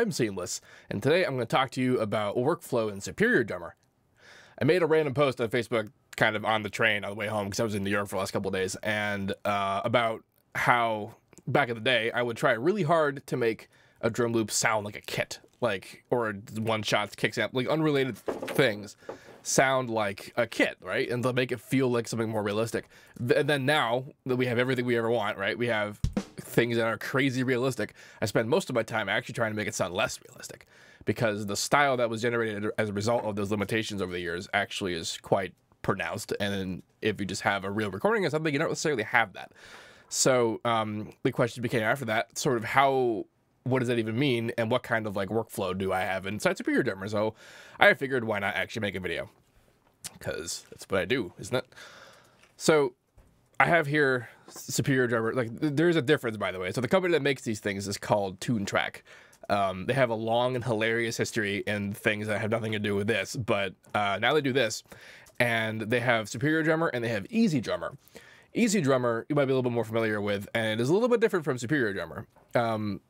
I'm Seamless, and today I'm going to talk to you about workflow in Superior Drummer. I made a random post on Facebook kind of on the train on the way home because I was in New York for the last couple of days, and about how back in the day I would try really hard to make a drum loop sound like a kit, like, or one-shots, kick amp, like unrelated things sound like a kit, right? And they'll make it feel like something more realistic. And then now that we have everything we ever want, right? We have things that are crazy realistic. I spend most of my time actually trying to make it sound less realistic, because the style that was generated as a result of those limitations over the years actually is quite pronounced. And if you just have a real recording or something, you don't necessarily have that. So the question became after that, sort of how, what does that even mean? And what kind of like workflow do I have inside Superior Drummer? So I figured, why not actually make a video? Because that's what I do, isn't it? So I have here Superior Drummer. Like, there's a difference, by the way. So the company that makes these things is called Toontrack. They have a long and hilarious history in things that have nothing to do with this, but now they do this, and they have Superior Drummer and they have EZdrummer. EZdrummer, you might be a little bit more familiar with, and it is a little bit different from Superior Drummer.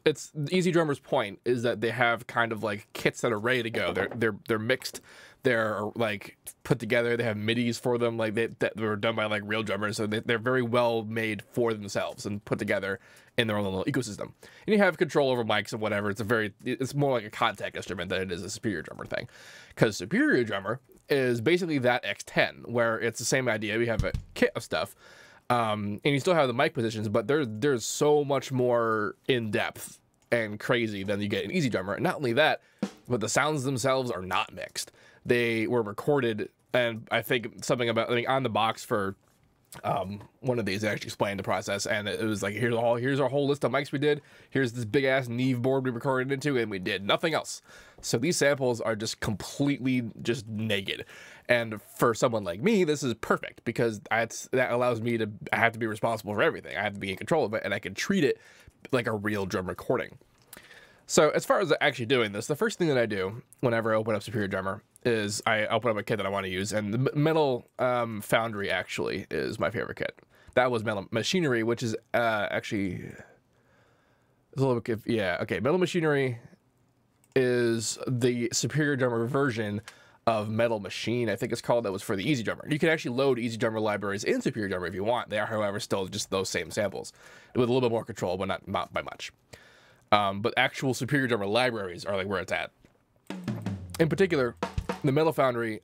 It's EZdrummer's point is that they have kind of like kits that are ready to go. They're mixed, they're like put together. They have MIDIs for them, like they were done by like real drummers, so they're very well made for themselves and put together in their own little ecosystem. And you have control over mics and whatever. It's a very, it's more like a contact instrument than it is a Superior Drummer thing, because Superior Drummer is basically that X10, where it's the same idea. We have a kit of stuff. And you still have the mic positions, but there's so much more in depth and crazy than you get in EZdrummer. And not only that, but the sounds themselves are not mixed. They were recorded, and I think something about, I mean, on the box for one of these, they actually explained the process, and it was like, here's our whole list of mics we did. Here's this big ass Neve board we recorded into, and we did nothing else. So these samples are just completely just naked. And for someone like me, this is perfect, because that allows me to, I have to be responsible for everything. I have to be in control of it, and I can treat it like a real drum recording. So as far as actually doing this, the first thing that I do whenever I open up Superior Drummer is I open up a kit that I want to use. And the Metal Foundry actually is my favorite kit. That was Metal Machinery, which is actually a little bit, yeah, okay. Metal Machinery is the Superior Drummer version of Metal Machine, I think it's called. That was for the EZdrummer. You can actually load EZdrummer libraries in Superior Drummer if you want. They are, however, still just those same samples with a little bit more control, but not by much. But actual Superior Drummer libraries are like where it's at. In particular, the Metal Foundry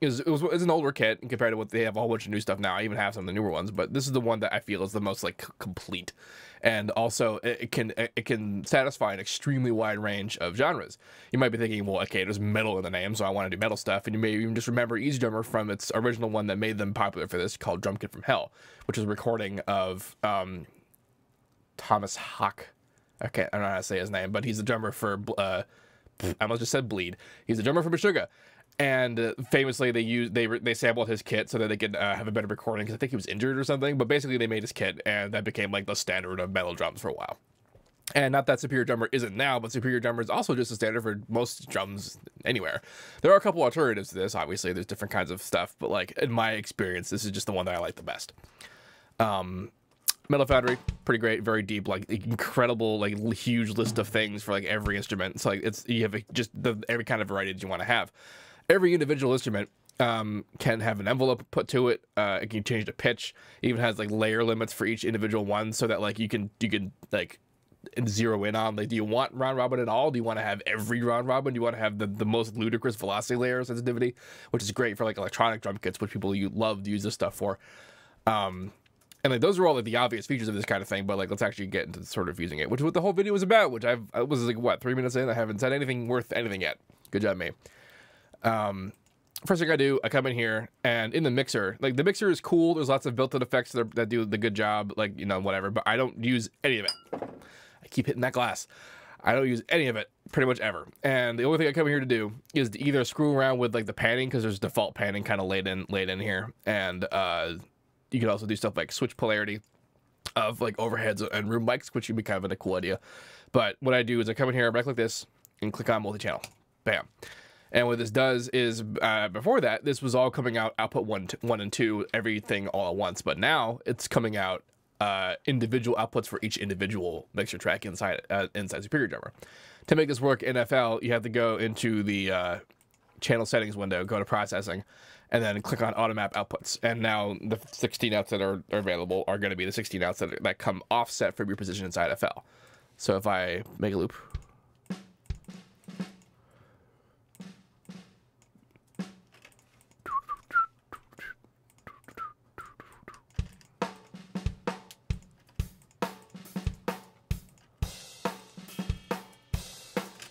is an older kit compared to what they have. A whole bunch of new stuff now. I even have some of the newer ones, but this is the one that I feel is the most like complete, and also it can satisfy an extremely wide range of genres. You might be thinking, well, okay, there's metal in the name, so I want to do metal stuff, and you may even just remember EZdrummer from its original one that made them popular for this, called Drum Kit from Hell, which is a recording of Thomas Hawk. Okay, I don't know how to say his name, but he's the drummer for I almost just said Bleed. He's the drummer for Meshuggah. And famously, they sampled his kit so that they could have a better recording, because I think he was injured or something. But basically, they made his kit, and that became like the standard of metal drums for a while. And not that Superior Drummer isn't now, but Superior Drummer is also just a standard for most drums anywhere. There are a couple alternatives to this. Obviously, there's different kinds of stuff, but like in my experience, this is just the one that I like the best. Metal Foundry, pretty great, very deep, like incredible, like huge list of things for like every instrument. It's like you have just every kind of variety that you want to have. Every individual instrument can have an envelope put to it. It can change the pitch. It even has like layer limits for each individual one, so that like you can like zero in on, like, do you want round robin at all? Do you want to have every round robin? Do you want to have the most ludicrous velocity layer sensitivity, which is great for like electronic drum kits, which people love to use this stuff for. And like those are all like the obvious features of this kind of thing, but like let's actually get into sort of using it, which is what the whole video was about. Which I was like, what, 3 minutes in? I haven't said anything worth anything yet. Good job, me. First thing I do, I come in here, and in the mixer, like the mixer is cool. There's lots of built-in effects that do the good job, like, you know, whatever. But I don't use any of it. I keep hitting that glass. I don't use any of it pretty much ever. And the only thing I come here to do is to either screw around with like the padding, because there's default padding kind of laid in here, and you can also do stuff like switch polarity of like overheads and room mics, which would be kind of a cool idea. But what I do is I come in here, I right-click this, and click on multi-channel. Bam. And what this does is, before that, this was all coming out output 1 and 2, everything all at once. But now it's coming out individual outputs for each individual mixer track inside inside Superior Drummer. To make this work in FL, you have to go into the channel settings window, go to processing, and then click on auto map outputs. And now the 16 outs that are available are going to be the 16 outs that come offset from your position inside FL. So if I make a loop,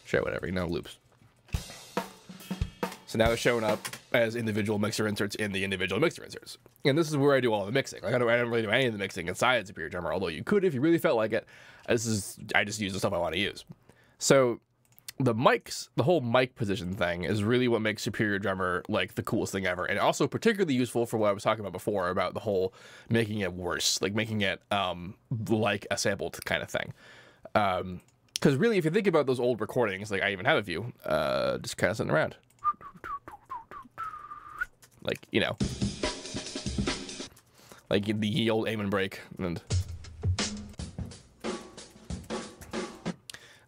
sure, whatever, you know, loops. So now they're showing up as individual mixer inserts in the individual mixer inserts. And this is where I do all the mixing. Like I don't really do any of the mixing inside Superior Drummer, although you could if you really felt like it. This is, I just use the stuff I want to use. So the mics, the whole mic position thing is really what makes Superior Drummer like the coolest thing ever. And also particularly useful for what I was talking about before about the whole making it worse, like making it like a sampled kind of thing. Because really, if you think about those old recordings, like I even have a few, just kind of sitting around. Like, you know, like the old aim and break, and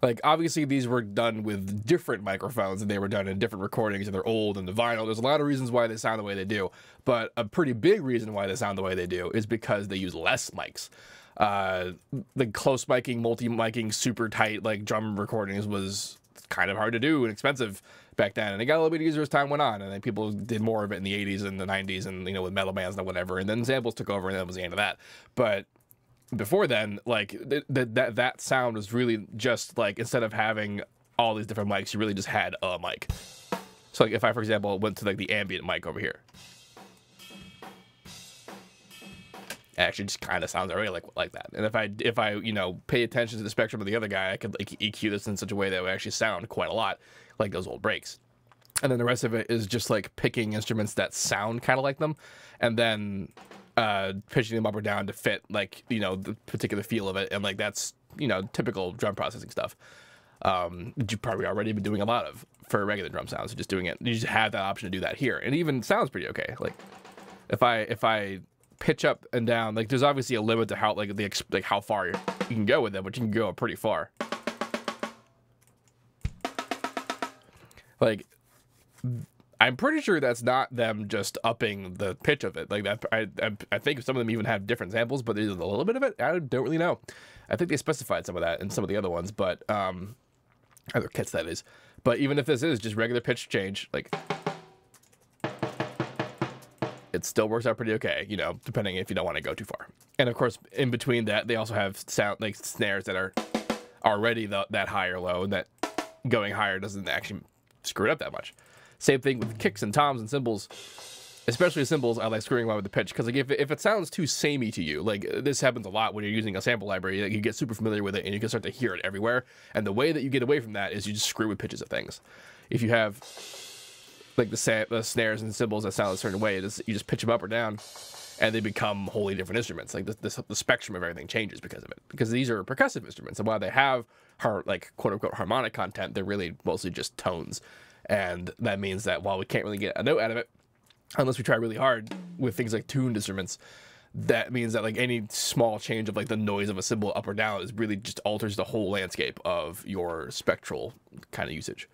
like obviously these were done with different microphones and they were done in different recordings and they're old and the vinyl. There's a lot of reasons why they sound the way they do, but a pretty big reason why they sound the way they do is because they use less mics. The close miking, multi miking, super tight like drum recordings was kind of hard to do and expensive back then, and it got a little bit easier as time went on, and then people did more of it in the 80s and the 90s, and you know, with metal bands and whatever, and then samples took over, and that was the end of that. But before then, like that sound was really just like, instead of having all these different mics, you really just had a mic. So like if I, for example, went to like the ambient mic over here, it actually just kind of sounds already like that. And if I you know, pay attention to the spectrum of the other guy, I could like EQ this in such a way that it would actually sound quite a lot like those old breaks. And then the rest of it is just like picking instruments that sound kind of like them, and then pitching them up or down to fit like, you know, the particular feel of it. And like that's, you know, typical drum processing stuff you've probably already been doing a lot of for regular drum sounds. Just doing it, you just have that option to do that here, and it even sounds pretty okay. Like if I pitch up and down, like there's obviously a limit to how like how far you can go with it, but you can go pretty far. Like I'm pretty sure that's not them just upping the pitch of it. Like that, I think some of them even have different samples, but there's a little bit of it. I don't really know. I think they specified some of that in some of the other ones, but other kits that is. But even if this is just regular pitch change, like it still works out pretty okay, you know, depending if you don't want to go too far. And of course, in between that, they also have sound like snares that are already that high or low, and that going higher doesn't actually screw it up that much. Same thing with kicks and toms and cymbals, especially cymbals. I like screwing around with the pitch, because like if it sounds too samey to you, like this happens a lot when you're using a sample library, like you get super familiar with it and you can start to hear it everywhere. And the way that you get away from that is you just screw with pitches of things. If you have like the snares and cymbals that sound a certain way, you just pitch them up or down, and they become wholly different instruments. Like the spectrum of everything changes because of it. Because these are percussive instruments, and while they have like quote unquote harmonic content, they're really mostly just tones. And that means that while we can't really get a note out of it, unless we try really hard with things like tuned instruments, that means that like any small change of like the noise of a cymbal up or down is really just alters the whole landscape of your spectral kind of usage.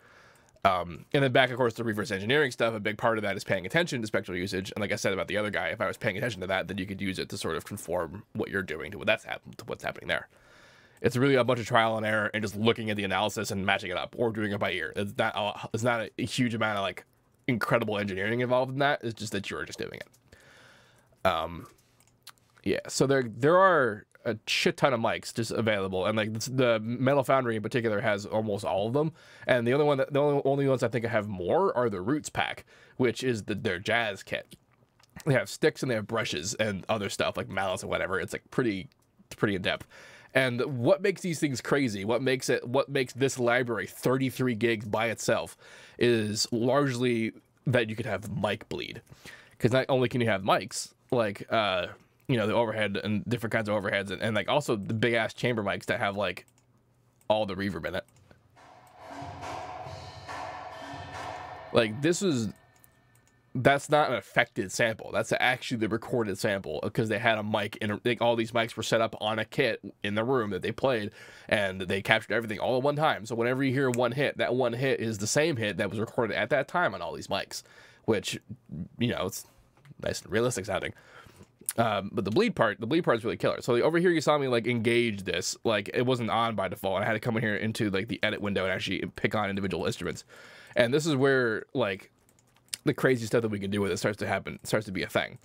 And then back, of course, to reverse engineering stuff, a big part of that is paying attention to spectral usage. And like I said about the other guy, if I was paying attention to that, then you could use it to sort of conform what you're doing to what's happening there. It's really a bunch of trial and error and just looking at the analysis and matching it up, or doing it by ear. It's not a huge amount of like incredible engineering involved in that. It's just that you're just doing it. Yeah, so there are a shit ton of mics just available, and like the Metal Foundry in particular has almost all of them. And the only ones I think I have more are the Roots Pack, which is their jazz kit. They have sticks and they have brushes and other stuff like mallets and whatever. It's like pretty in depth. And what makes these things crazy, what makes this library 33 gigs by itself, is largely that you could have mic bleed. Because not only can you have mics, like you know, the overhead and different kinds of overheads, and like also the big ass chamber mics that have like all the reverb in it. Like this is that's not an affected sample. That's actually the recorded sample, because they had a mic in all these mics were set up on a kit in the room that they played, and they captured everything all at one time. So whenever you hear one hit, that one hit is the same hit that was recorded at that time on all these mics, which, you know, it's nice and realistic sounding. But the bleed part is really killer. So like, over here you saw me like engage this, like it wasn't on by default, and I had to come in here into like the edit window and actually pick on individual instruments. And this is where like the crazy stuff that we can do with it starts to happen, starts to be a thing.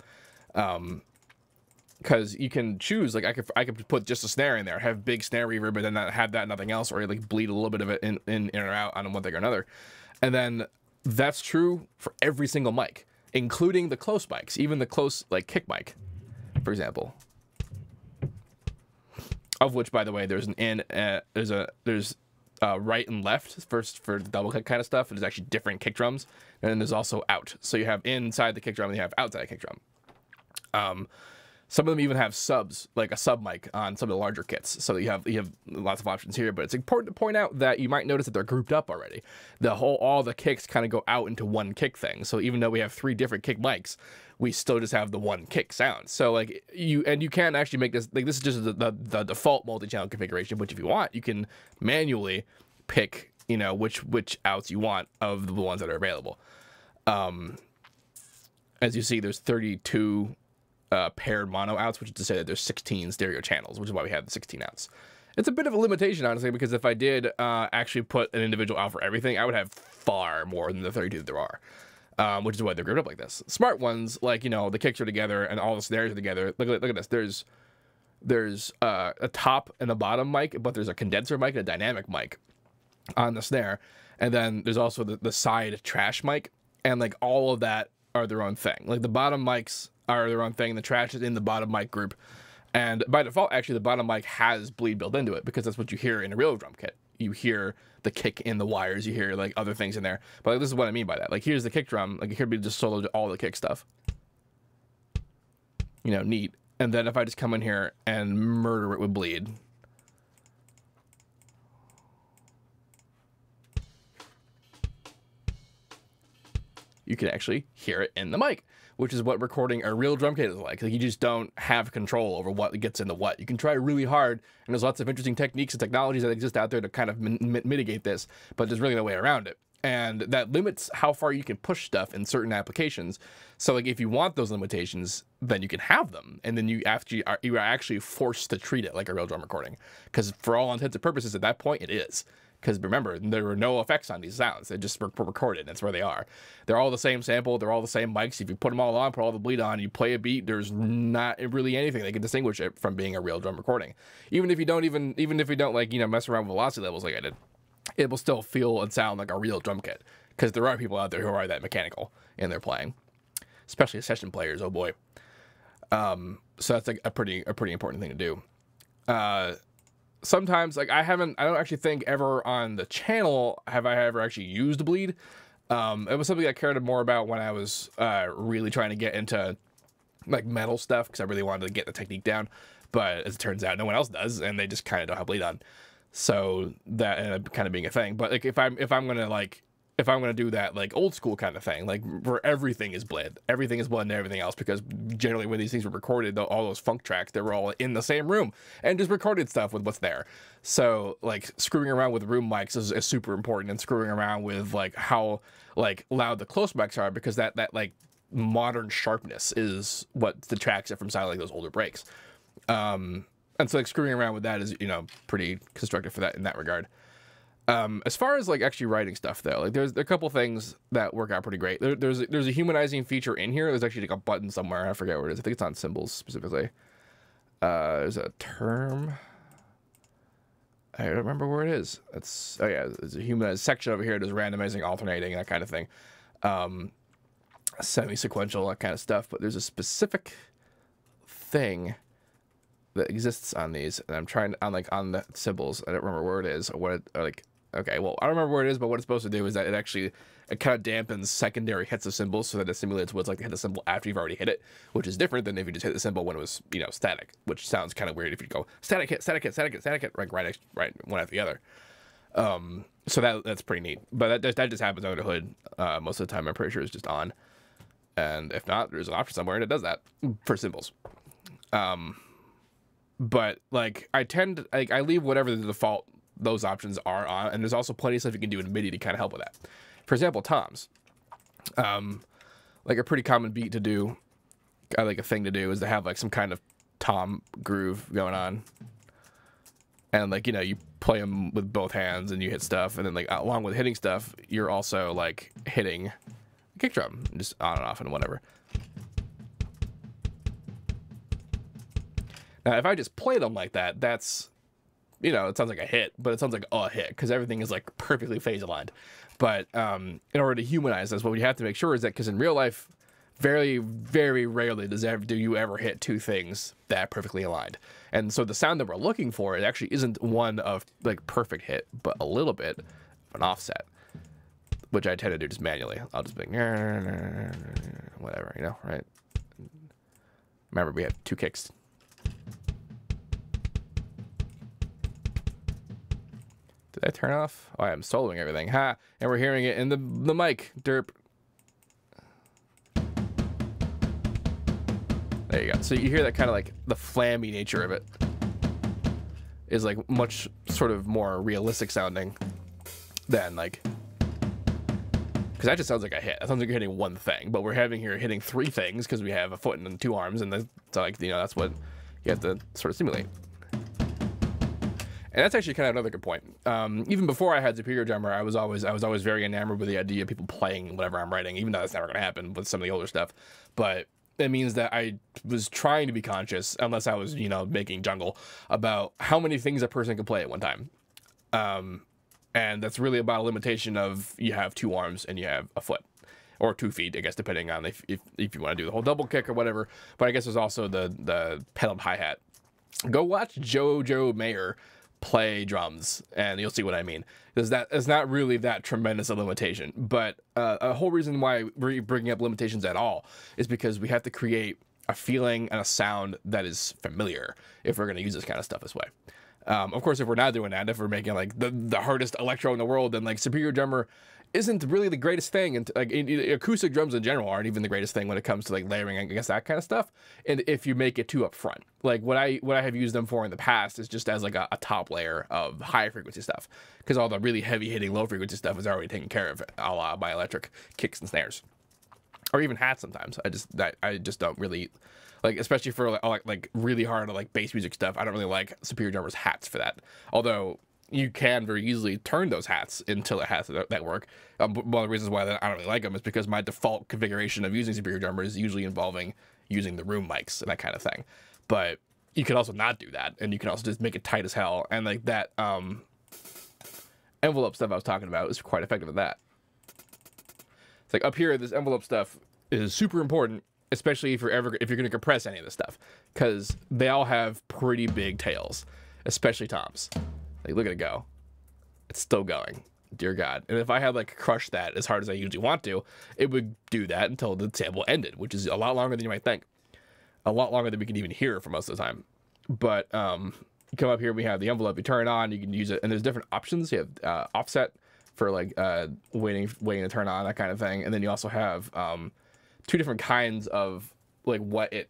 Because you can choose, like I could put just a snare in there, have big snare reverb, but then not have that, nothing else, or like bleed a little bit of it in or out on one thing or another. And then that's true for every single mic, including the close mics, even the close like kick mic, for example. Of which, by the way, there's an in, there's right and left first for the double kick kind of stuff. There's actually different kick drums, and then there's also out. So you have inside the kick drum, and you have outside the kick drum. Some of them even have subs, like a sub mic on some of the larger kits. So you have lots of options here, but it's important to point out that you might notice that they're grouped up already. All the kicks kind of go out into one kick thing. So even though we have three different kick mics, we still just have the one kick sound. So like you can actually make this, like this is just the default multi-channel configuration, which if you want, you can manually pick, you know, which outs you want of the ones that are available. As you see, there's 32 paired mono outs, which is to say that there's 16 stereo channels, which is why we have the 16 outs. It's a bit of a limitation, honestly, because if I did actually put an individual out for everything, I would have far more than the 32 that there are. Which is why they're grouped up like this. Smart ones, like, you know, the kicks are together and all the snares are together. Look at this. There's a top and a bottom mic, but there's a condenser mic and a dynamic mic on the snare. And then there's also the side trash mic. And, like, all of that are their own thing. Like, the bottom mics are their own thing. The trash is in the bottom mic group. And by default, actually, the bottom mic has bleed built into it, because that's what you hear in a real drum kit. You hear the kick in the wires, you hear like other things in there. But like, this is what I mean by that. Like, here's the kick drum, like it could be just solo to all the kick stuff, you know, neat. And then if I just come in here and murder it with bleed, you can actually hear it in the mic, which is what recording a real drum kit is like. Like, you just don't have control over what gets into what. You can try really hard, and there's lots of interesting techniques and technologies that exist out there to kind of mitigate this, but there's really no way around it. And that limits how far you can push stuff in certain applications. So like, if you want those limitations, then you can have them. And then you are actually forced to treat it like a real drum recording. Because for all intents and purposes, at that point, it is. Because remember, there were no effects on these sounds. They just were recorded. That's where they are. They're all the same sample. They're all the same mics. If you put them all on, put all the bleed on, you play a beat, there's not really anything that can distinguish it from being a real drum recording. Even if you don't like, you know, mess around with velocity levels like I did, it will still feel and sound like a real drum kit. Because there are people out there who are that mechanical in their playing, especially session players. Oh boy. So that's like a pretty important thing to do. Sometimes, like, I don't actually think ever on the channel have I ever actually used bleed. It was something I cared more about when I was really trying to get into like metal stuff, because I really wanted to get the technique down. But as it turns out, no one else does, and they just kind of don't have bleed on. So that ended up kind of being a thing. But like, if I'm gonna do that like old school kind of thing, like where everything is bleed and everything else, because generally when these things were recorded, though, all those funk tracks, they were all in the same room and just recorded stuff with what's there. So like, screwing around with room mics is super important, and screwing around with like how like loud the close mics are, because that like modern sharpness is what detracts it from sounding like those older breaks. And so like, screwing around with that is, you know, pretty constructive for that in that regard. As far as like actually writing stuff though, like there's a couple things that work out pretty great. There's a humanizing feature in here. There's actually like a button somewhere. I forget where it is. I think it's on cymbals specifically. There's a term. I don't remember where it is. It's, oh yeah, there's a humanized section over here. There's randomizing, alternating, that kind of thing. Semi-sequential, that kind of stuff. But there's a specific thing that exists on these, and I'm trying to, on the cymbals. I don't remember where it is or what it, or like, okay, well, I don't remember where it is, but what it's supposed to do is that it kind of dampens secondary hits of cymbals so that it simulates what's like to hit the cymbal after you've already hit it, which is different than if you just hit the cymbal when it was, you know, static, which sounds kind of weird if you go static hit, right one after the other. So that's pretty neat. But that just happens under the hood most of the time. I'm pretty sure it's just on. And if not, there's an option somewhere and it does that for cymbals. But like I tend to, like I leave whatever the default those options are on, and there's also plenty of stuff you can do in MIDI to kind of help with that. For example, toms. Like a pretty common beat to do, like a thing to do, is to have like some kind of tom groove going on, and like, you know, you play them with both hands and you hit stuff, and then like along with hitting stuff, you're also like hitting a kick drum, just on and off and whatever. Now, if I just play them like that, that's, you know, it sounds like a hit, but it sounds like a hit because everything is like perfectly phase aligned. But in order to humanize this, what we have to make sure is that, because in real life, very, very rarely do you ever hit two things that are perfectly aligned. And so the sound that we're looking for, it actually isn't one of like perfect hit, but a little bit of an offset, which I tend to do just manually. I'll just be like, whatever, you know, right? Remember, we have two kicks. Did I turn off? Oh, I am soloing everything. Ha! And we're hearing it in the mic. Derp. There you go. So you hear that kind of like the flammy nature of it is like much sort of more realistic sounding than like, because that just sounds like a hit. That sounds like you're hitting one thing, but we're having here hitting three things because we have a foot and two arms, and it's like, you know, that's what you have to sort of simulate. And that's actually kind of another good point. Even before I had Superior Drummer, I was always very enamored with the idea of people playing whatever I'm writing, even though that's never going to happen with some of the older stuff. But it means that I was trying to be conscious, unless I was, you know, making jungle, about how many things a person could play at one time. And that's really about a limitation of you have two arms and you have a foot. Or 2 feet, I guess, depending on if you want to do the whole double kick or whatever. But I guess there's also the pedaled hi-hat. Go watch Jojo Mayer play drums and you'll see what I mean. Because that it's not really that tremendous a limitation, but a whole reason why we're bringing up limitations at all is because we have to create a feeling and a sound that is familiar if we're going to use this kind of stuff this way. Of course, if we're not doing that, if we're making like the hardest electro in the world, then like Superior Drummer isn't really the greatest thing. And like acoustic drums in general aren't even the greatest thing when it comes to like layering, I guess, that kind of stuff. And if you make it too up front, like what I have used them for in the past is just as like a top layer of high frequency stuff, because all the really heavy hitting low frequency stuff is already taken care of, a la by electric kicks and snares, or even hats sometimes. I just don't really like, especially for like really hard like bass music stuff, I don't really like Superior Drummer's hats for that, although you can very easily turn those hats into a hat that work. One of the reasons why I don't really like them is because my default configuration of using Superior Drummer is usually involving using the room mics and that kind of thing. But you can also not do that, and you can also just make it tight as hell. And like that envelope stuff I was talking about is quite effective at that. It's like up here, this envelope stuff is super important, especially if you're going to compress any of this stuff, because they all have pretty big tails, especially toms. Like, look at it go. It's still going. Dear God. And if I had, like, crushed that as hard as I usually want to, it would do that until the sample ended, which is a lot longer than you might think. A lot longer than we can even hear for most of the time. But you come up here, we have the envelope. You turn it on, you can use it. And there's different options. You have offset for, like, waiting to turn on, that kind of thing. And then you also have two different kinds of, like, what it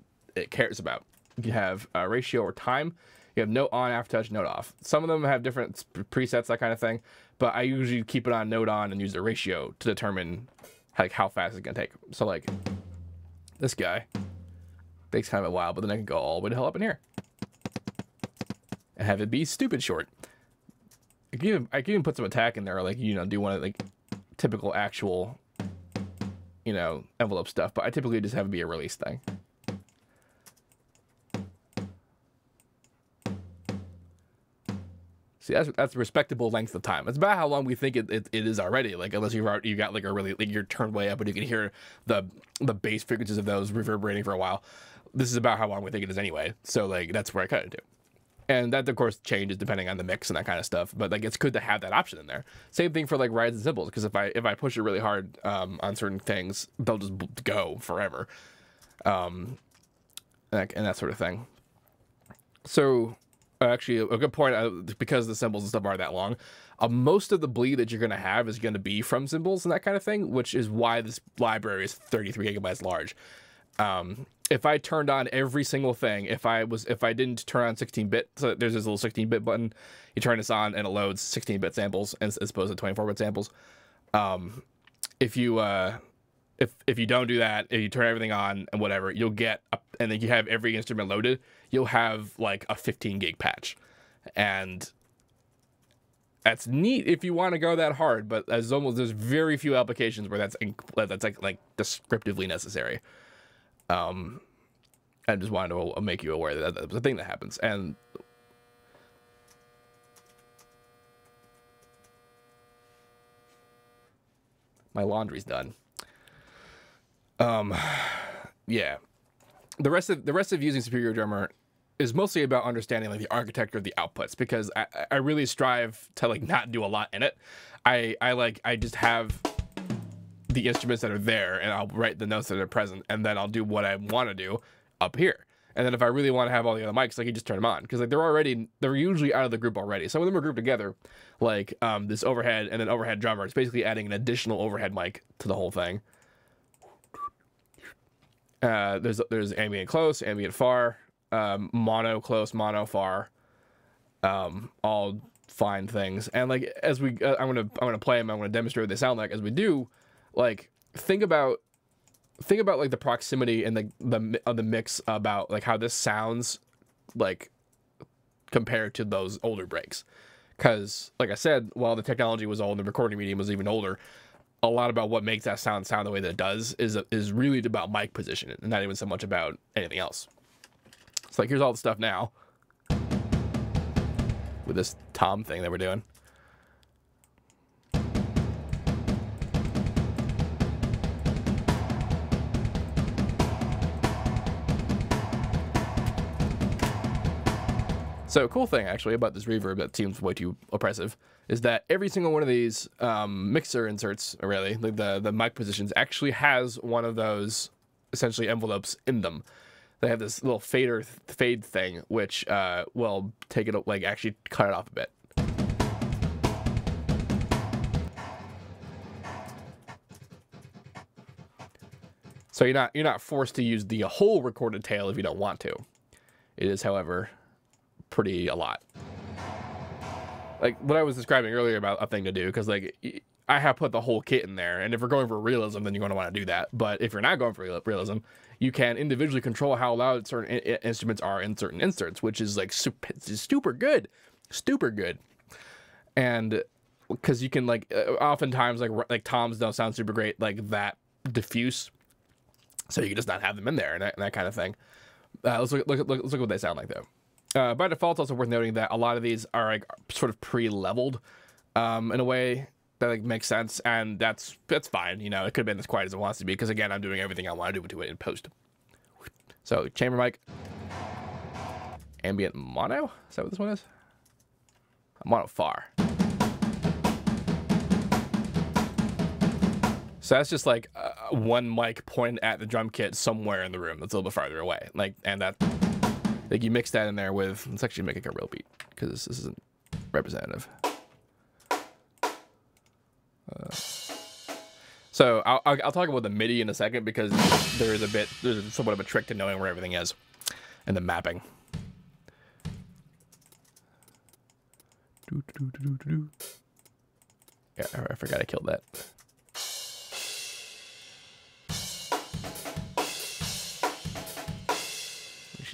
cares about. You have ratio or time. You have note on, after touch, note off. Some of them have different presets, that kind of thing, but I usually keep it on note on and use the ratio to determine like how fast it's gonna take. So like this guy takes kind of a while, but then I can go all the way to hell up in here and have it be stupid short. I can even put some attack in there, or like, you know, do one of like typical actual, you know, envelope stuff, but I typically just have it be a release thing. See, that's a respectable length of time. It's about how long we think it is already. Like, unless you got like a really, like, you're turned way up and you can hear the bass frequencies of those reverberating for a while. This is about how long we think it is anyway. So like that's where I cut it to. And that of course changes depending on the mix and that kind of stuff. But like it's good to have that option in there. Same thing for like rides and cymbals, because if I push it really hard on certain things, they'll just go forever, and that sort of thing. So. Actually, a good point, because the cymbals and stuff are that long, most of the bleed that you're going to have is going to be from cymbals and that kind of thing, which is why this library is 33 gigabytes large. If I turned on every single thing, if I didn't turn on 16-bit, so there's this little 16-bit button, you turn this on and it loads 16-bit samples as opposed to 24-bit samples. If you don't do that, if you turn everything on and whatever, you'll get, and then you have every instrument loaded, you'll have like a 15 gig patch. And that's neat if you want to go that hard, but as almost, there's very few applications where that's like descriptively necessary. I just wanted to make you aware that that was a thing that happens. And my laundry's done. Yeah, the rest of using Superior Drummer is mostly about understanding like the architecture of the outputs, because I really strive to like not do a lot in it. I just have the instruments that are there, and I'll write the notes that are present, and then I'll do what I want to do up here. And then if I really want to have all the other mics, I can just turn them on, because like they're usually out of the group already. Some of them are grouped together, like this overhead and an overhead drummer. It's basically adding an additional overhead mic to the whole thing. There's ambient close, ambient far, mono close, mono far, all fine things. And like as we, I'm gonna play them. I'm gonna demonstrate what they sound like as we do. Like think about like the proximity and the mix, about like how this sounds like compared to those older breaks. Because like I said, while the technology was old, the recording medium was even older. A lot about what makes that sound the way that it does is really about mic position, and not even so much about anything else. It's like, here's all the stuff now with this tom thing that we're doing. So cool thing actually about this reverb that seems way too oppressive is that every single one of these mixer inserts, really, like the mic positions, actually has one of those essentially envelopes in them. They have this little fade thing, which will take it, like actually cut it off a bit. So you're not forced to use the whole recorded tail if you don't want to. It is, however, pretty a lot like what I was describing earlier about a thing to do, because like I have put the whole kit in there, and if we're going for realism, then you're going to want to do that. But if you're not going for realism, you can individually control how loud certain instruments are in certain inserts, which is like super good. And because you can like oftentimes like toms don't sound super great like that diffuse, so you can just not have them in there, and that kind of thing. Let's look what they sound like though. By default, it's also worth noting that a lot of these are like sort of pre-leveled in a way that like makes sense, and that's fine. You know, it could have been as quiet as it wants to be, because again, I'm doing everything I want to do to it in post. So chamber mic, ambient mono. Is that what this one is? Mono far. So that's just like one mic pointed at the drum kit somewhere in the room that's a little bit farther away. Like, and that. Like you mix that in there with, let's actually make like a real beat, because this isn't representative. So I'll talk about the MIDI in a second, because there's somewhat of a trick to knowing where everything is and the mapping. Yeah, I forgot I killed that.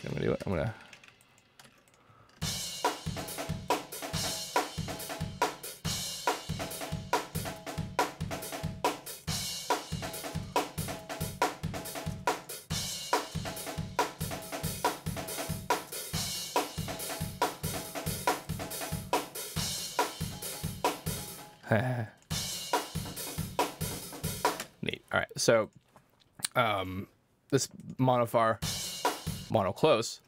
I'm gonna do it. Neat. All right. So, this monofar. Mono close,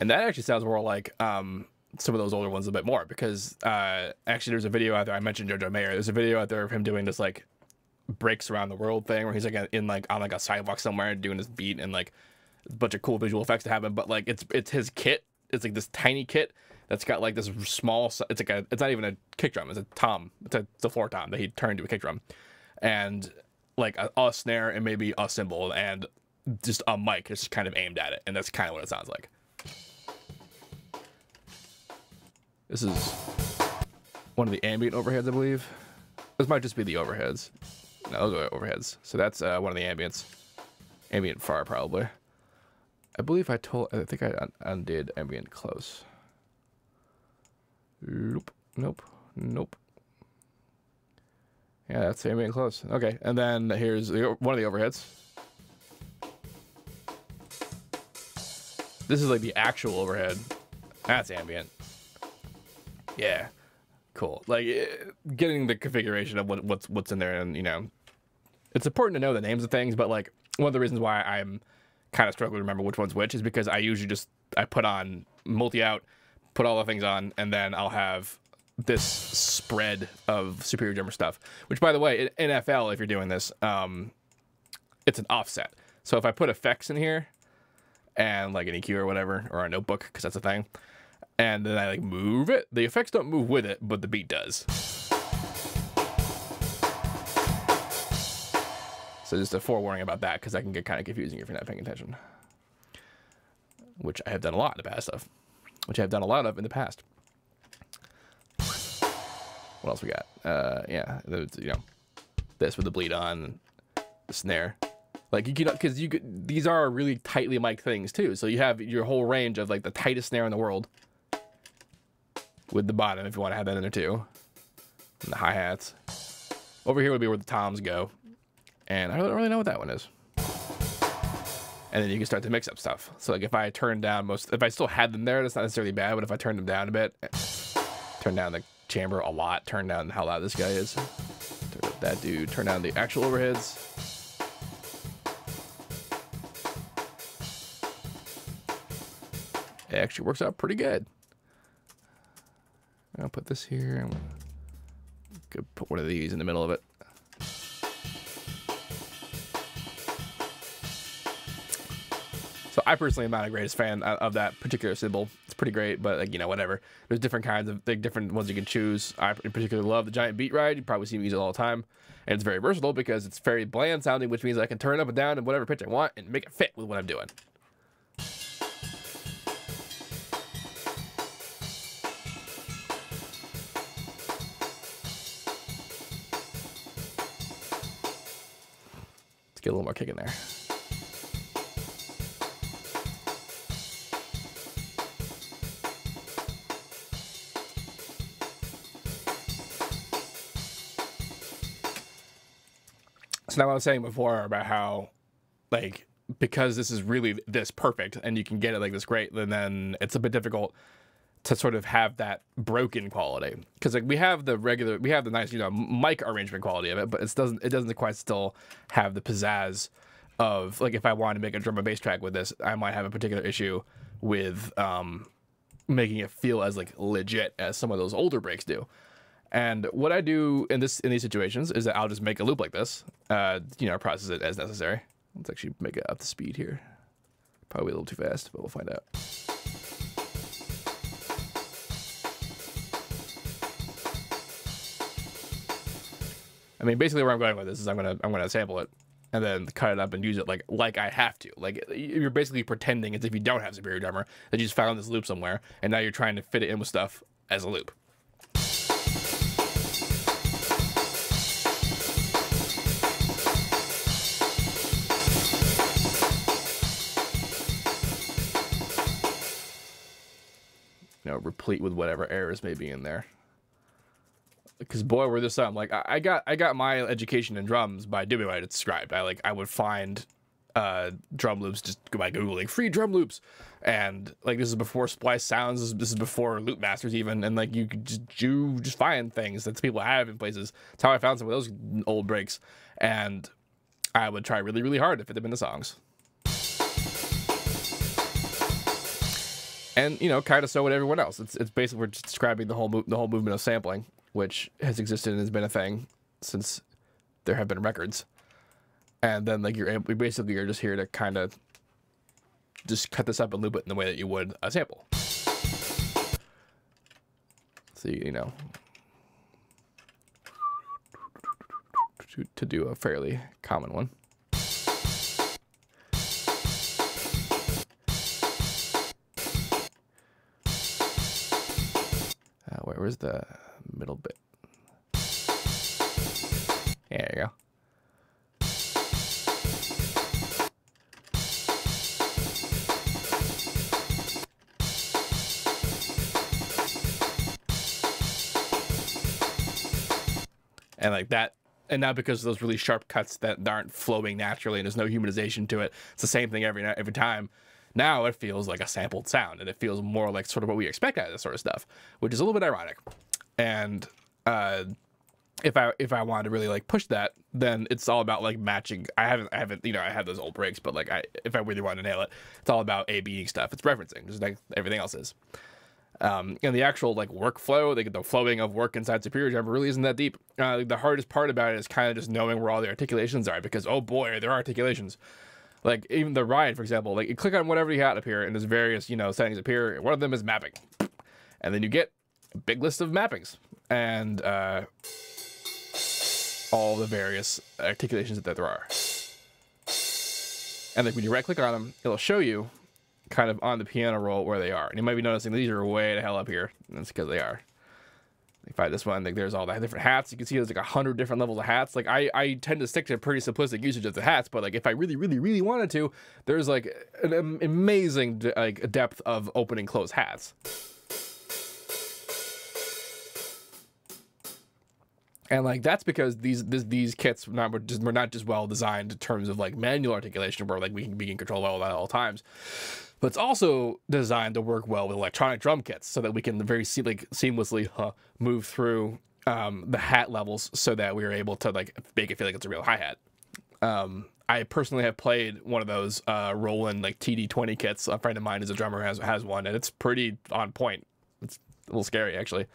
and that actually sounds more like some of those older ones a bit more, because actually there's a video out there. I mentioned Jojo Mayer. There's a video out there of him doing this like breaks around the world thing, where he's like in like on like a sidewalk somewhere doing this beat, and like a bunch of cool visual effects to happen. But like it's his kit it's like this tiny kit that's got like this small, it's like a, it's not even a kick drum, it's a tom, it's a floor tom that he turned to a kick drum, and like a snare and maybe a cymbal and just a mic is kind of aimed at it, and that's kind of what it sounds like. This is one of the ambient overheads, I believe. This might just be the overheads. No, those are overheads. So that's one of the ambients. Ambient far, probably. I believe I told, I think I undid ambient close. Nope, nope, nope. Yeah, that's ambient close. Okay, and then here's the, one of the overheads. This is like the actual overhead. That's ambient. Yeah, cool. Like getting the configuration of what's in there, and you know, it's important to know the names of things. But like one of the reasons why I'm kind of struggling to remember which one's which is because I usually just put on multi-out, put all the things on, and then I'll have this spread of Superior Drummer stuff. Which, by the way, in FL, if you're doing this, it's an offset. So if I put effects in here and like an EQ or whatever, or a notebook, because that's a thing, and then I like move it, the effects don't move with it, but the beat does. So just a forewarning about that, because that can get kind of confusing if you're not paying attention, which I have done a lot in the past stuff, which I've done a lot of in the past. What else we got? Yeah, you know, this with the bleed on, the snare. Like you can, because you could, these are really tightly mic'd things too. So you have your whole range of like the tightest snare in the world with the bottom, if you want to have that in there too. And the hi-hats. Over here would be where the toms go. And I don't really know what that one is. And then you can start to mix up stuff. So like if I turn down most, if I still had them there, that's not necessarily bad, but if I turn them down a bit, turn down the chamber a lot, turn down how loud this guy is, turn up that dude, turn down the actual overheads. It actually works out pretty good. I'll put this here and could put one of these in the middle of it. So I personally am not the greatest fan of that particular cymbal. It's pretty great, but like, you know, whatever. There's different kinds of different ones you can choose. I in particular love the giant beat ride. You probably see me use it all the time. And it's very versatile because it's very bland sounding, which means I can turn it up and down in whatever pitch I want and make it fit with what I'm doing. Let's get a little more kick in there. So now I was saying before about how, like, because this is really this perfect and you can get it like this great, then it's a bit difficult to sort of have that broken quality, because like we have the regular, we have the nice, you know, mic arrangement quality of it, but it doesn't quite still have the pizzazz of like if I wanted to make a drum and bass track with this, I might have a particular issue with making it feel as like legit as some of those older breaks do. And what I do in these situations is that I'll just make a loop like this, you know, process it as necessary. Let's actually make it up to speed here. Probably a little too fast, but we'll find out. I mean, basically where I'm going with this is I'm gonna sample it and then cut it up and use it like I have to. Like you're basically pretending as if you don't have Superior Drummer, that you just found this loop somewhere and now you're trying to fit it in with stuff as a loop. Replete with whatever errors may be in there, because boy were there some. Like I got my education in drums by doing what I described. I would find drum loops just by googling free drum loops, and like this is before Splice Sounds, this is before Loop Masters even, and like you could just find things that people have in places. That's how I found some of those old breaks, and I would try really really hard to fit them in the songs. And, you know, kind of so would everyone else. It's basically we're just describing the whole movement of sampling, which has existed and has been a thing since there have been records. And then, like, you're basically just here to kind of just cut this up and loop it in the way that you would a sample. So, you know, to do a fairly common one. Where's the middle bit? There you go. And like that, and not because of those really sharp cuts that aren't flowing naturally and there's no humanization to it. It's the same thing every time. Now it feels like a sampled sound, and it feels more like sort of what we expect out of this sort of stuff, which is a little bit ironic. And if I wanted to really like push that, then it's all about like matching. I haven't, you know, I have those old breaks, but like if I really wanted to nail it, it's all about A/B stuff. It's referencing, just like everything else is. And the actual like workflow, the flowing of work inside Superior Drummer really isn't that deep. The hardest part about it is kind of just knowing where all the articulations are, because oh boy, are there articulations. Like even the ride, for example, like you click on whatever you had up here and there's various, you know, settings up here. One of them is mapping. And then you get a big list of mappings and all the various articulations that there are. And like when you right click on them, it'll show you kind of on the piano roll where they are. And you might be noticing these are way the hell up here. And that's because they are. If I this one, like there's all the different hats. You can see there's like 100 different levels of hats. Like I tend to stick to pretty simplistic usage of the hats, but like if I really, really, really wanted to, there's like an amazing like depth of open and close hats. And like that's because these kits were not just well designed in terms of like manual articulation, where like we can be in control of all that at all times. But it's also designed to work well with electronic drum kits so that we can very seamlessly move through the hat levels so that we are able to like make it feel like it's a real hi-hat. I personally have played one of those Roland like TD20 kits. A friend of mine is a drummer, has one, and it's pretty on point. It's a little scary actually.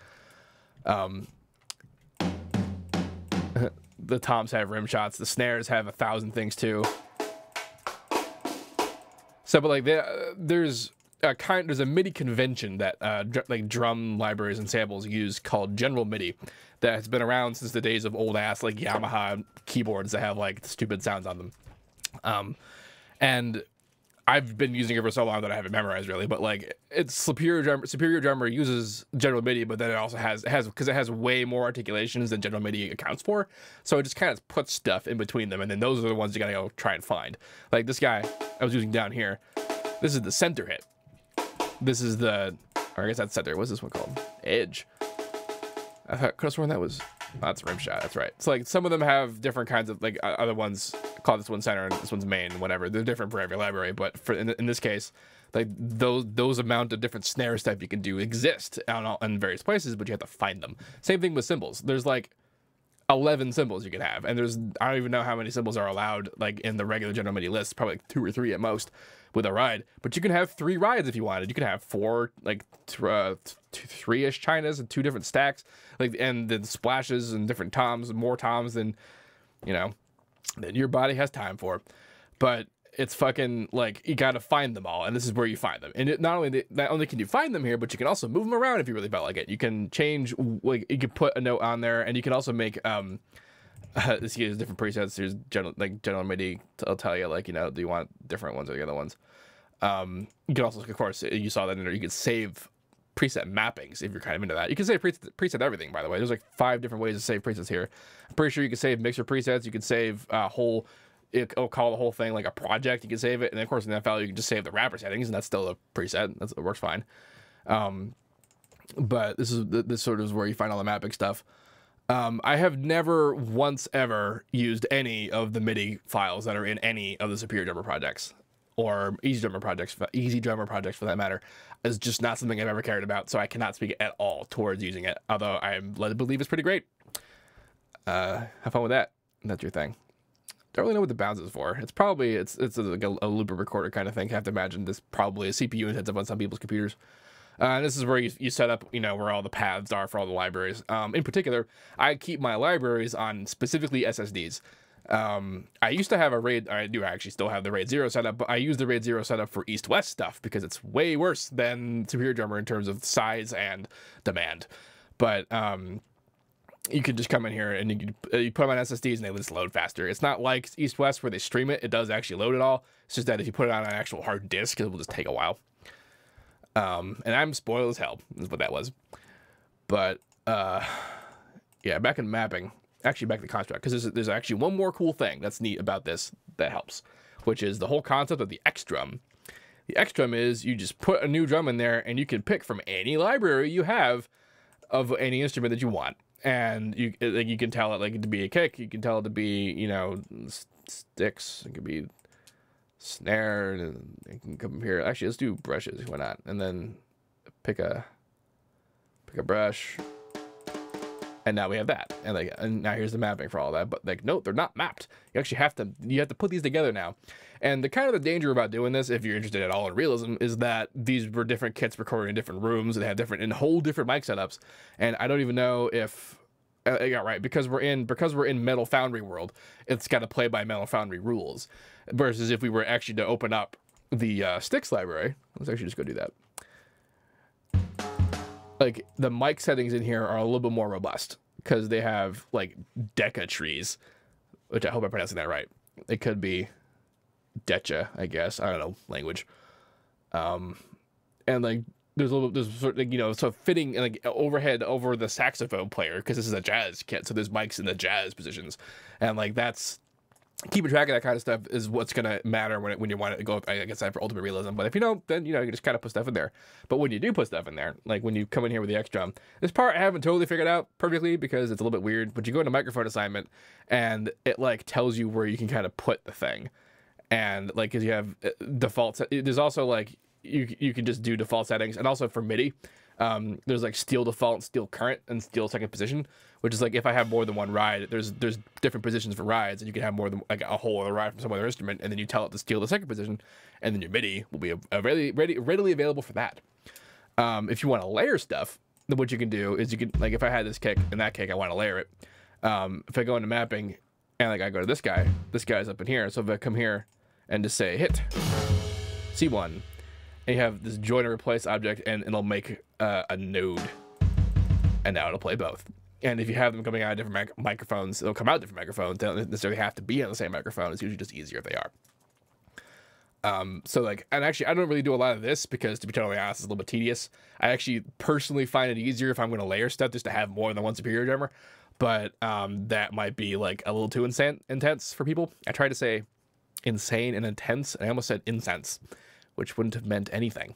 The toms have rim shots. The snares have 1,000 things too. So, but like there's a MIDI convention that like drum libraries and samples use called General MIDI that has been around since the days of old ass like Yamaha keyboards that have like stupid sounds on them. And I've been using it for so long that I haven't memorized really, but like it's Superior Drummer uses General MIDI, but then it also has way more articulations than General MIDI accounts for. So it just kind of puts stuff in between them. And then those are the ones you gotta go try and find. Like this guy I was using down here. This is the center hit. This is the, or I guess that's center. What's this one called? Edge. I thought, could have sworn that was, oh, that's rim shot. That's right. So like some of them have different kinds of like other ones. Call this one center and this one's main and whatever. They're different for every library, but for in this case, like those amount of different snare type you can do exist in various places, but you have to find them. Same thing with cymbals. There's like 11 cymbals you can have, and there's I don't even know how many cymbals are allowed like in the regular General MIDI list, probably like 2 or 3 at most with a ride. But you can have 3 rides if you wanted. You can have 4 like 3-ish chinas and 2 different stacks, like and then splashes and different toms, and more toms than you know. That your body has time for, but it's fucking like you gotta find them all, and this is where you find them. And it, not only can you find them here, but you can also move them around if you really felt like it. You can change, like you can put a note on there, and you can also make this is different presets. There's general MIDI. I'll tell you, like you know, do you want different ones or the other ones? You can also, of course, you saw that in there. You can save preset mappings if you're kind of into that. You can save preset everything, by the way. There's like 5 different ways to save presets here. I'm pretty sure you can save mixer presets. You can save it'll call the whole thing like a project. You can save it, and then, of course in FL you can just save the wrapper settings, and that's still a preset. It works fine. But this sort of is where you find all the mapping stuff. I have never once ever used any of the MIDI files that are in any of the Superior Drummer projects. Or EZdrummer projects for that matter, is just not something I've ever cared about, so I cannot speak at all towards using it, although I'm led to believe it's pretty great. Have fun with that. That's your thing. Don't really know what the bounce is for. It's probably, it's like a looper recorder kind of thing. I have to imagine this probably is CPU intensive on some people's computers. And this is where you set up, you know, where all the paths are for all the libraries. In particular, I keep my libraries on specifically SSDs. I used to have a RAID, I do actually still have the RAID 0 setup, but I use the RAID 0 setup for East-West stuff because it's way worse than Superior Drummer in terms of size and demand. but you could just come in here and you put them on SSDs and they just load faster. It's not like East-West where they stream it. It does actually load it all. It's just that if you put it on an actual hard disk, it will just take a while. And I'm spoiled as hell is what that was. But yeah, back in mapping, actually back to the construct, because there's actually one more cool thing that's neat about this that helps, which is the whole concept of the X drum. The X drum is you just put a new drum in there and you can pick from any library you have of any instrument that you want. And you can tell it like to be a kick, you can tell it to be, you know, sticks, it could be snare, and it can come here. Actually, let's do brushes, why not? And then pick a brush. And now we have that. And like, and now here's the mapping for all that. But like, no, they're not mapped. You actually have to, you have to put these together now. And the kind of the danger about doing this, if you're interested at all in realism, is that these were different kits recorded in different rooms and have different and whole different mic setups. And I don't even know if I got right, because we're in Metal Foundry world, it's got to play by Metal Foundry rules. Versus if we were actually to open up the sticks library, let's actually just go do that. Like, the mic settings in here are a little bit more robust because they have like deca trees, which I hope I'm pronouncing that right. It could be deca, I guess. I don't know language. And like there's sort of, you know, so fitting like overhead over the saxophone player because this is a jazz kit, so there's mics in the jazz positions, and like that's keeping track of that kind of stuff is what's gonna matter when you want to go, I guess, for ultimate realism. But if you don't, then you know you can just kind of put stuff in there. But when you do put stuff in there, like when you come in here with the X drum, this part I haven't totally figured out perfectly because it's a little bit weird. But you go into microphone assignment, and it like tells you where you can kind of put the thing, and like because you have defaults. There's also like you can just do default settings, and also for MIDI, there's like steel default, steel current, and steel second position. Which is like if I have more than one ride, there's different positions for rides, and you can have more than like a whole other ride from some other instrument, and then you tell it to steal the second position, and then your MIDI will be readily available for that. If you want to layer stuff, then what you can do is you can, like if I had this kick and that kick, I want to layer it. If I go into mapping and like I go to this guy's up in here. So if I come here and just say hit C1, and you have this join and replace object, and it'll make a node, and now it'll play both. And if you have them coming out of different microphones, they'll come out of different microphones. They don't necessarily have to be on the same microphone. It's usually just easier if they are. So like, and actually, I don't really do a lot of this because, to be totally honest, it's a little bit tedious. I actually personally find it easier if I'm going to layer stuff just to have more than one Superior Drummer. But that might be like a little too intense for people. I tried to say insane and intense, and I almost said incense, which wouldn't have meant anything.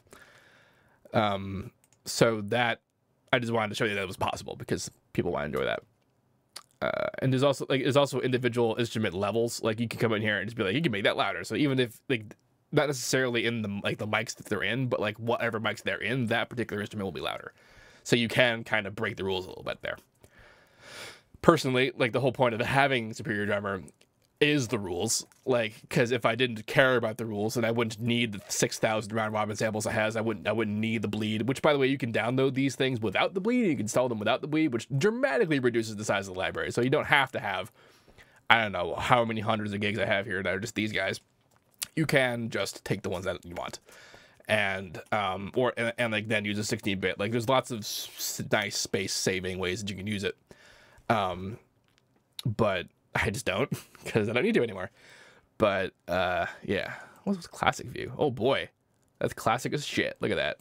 So that, I just wanted to show you that it was possible because people want to enjoy that. And there's also like, there's also individual instrument levels. Like you can come in here and just be like, you can make that louder. So even if like, not necessarily in the, like the mics that they're in, but like whatever mics they're in, that particular instrument will be louder. So you can kind of break the rules a little bit there. Personally, like the whole point of having Superior Drummer is the rules, like, because if I didn't care about the rules, then I wouldn't need the 6,000 round robin samples it has. I wouldn't need the bleed, which, by the way, you can download these things without the bleed. You can install them without the bleed, which dramatically reduces the size of the library. So you don't have to have, I don't know how many hundreds of gigs I have here that are just these guys. You can just take the ones that you want, and like then use a 16-bit. Like there's lots of nice space-saving ways that you can use it, but I just don't, because I don't need to anymore. But yeah, what was classic view? Oh boy, that's classic as shit. Look at that.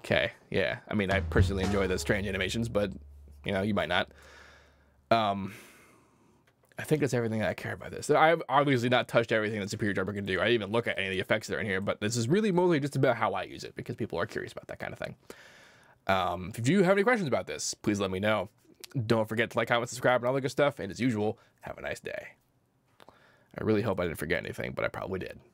Okay, yeah. I mean, I personally enjoy those strange animations, but you know, you might not. I think that's everything that I care about this. I've obviously not touched everything that Superior Drummer can do. I didn't even look at any of the effects that are in here, but this is really mostly just about how I use it because people are curious about that kind of thing. If you have any questions about this, please let me know. Don't forget to like, comment, subscribe, and all that good stuff. And as usual, have a nice day. I really hope I didn't forget anything, but I probably did.